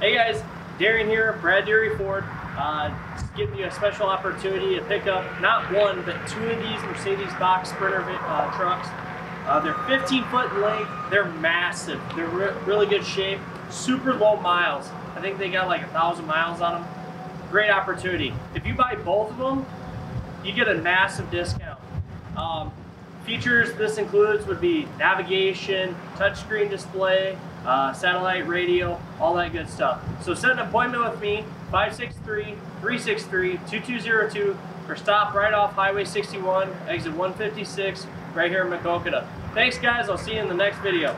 Hey guys, Darean here, Brad Deery Ford. Just giving you a special opportunity to pick up not one, but two of these Mercedes box Sprinter trucks. They're 15 foot in length, they're massive, they're really good shape, super low miles. I think they got like 1,000 miles on them. Great opportunity. If you buy both of them, you get a massive discount. Features this includes would be navigation, touchscreen display, satellite radio, all that good stuff. So set an appointment with me, 563-363-2202, or stop right off Highway 61, exit 156, right here in Maquoketa. Thanks guys, I'll see you in the next video.